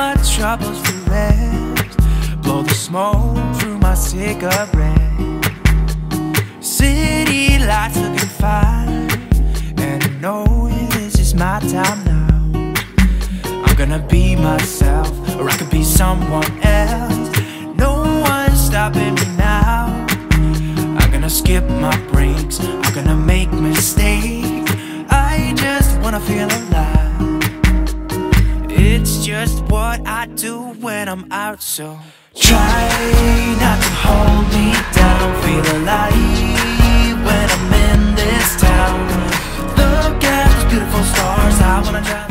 my troubles to rest. Blow the smoke through my cigarette. City lights looking fine, and I know this is my time now. I'm gonna be myself, or I could be someone else. No one's stopping me now. I'm gonna skip my breaks, I'm gonna make mistakes. I just wanna feel alive. It's just what I do when I'm out, so try not to hold me down. Feel alive when I'm in this town. Look at those beautiful stars, I wanna drive.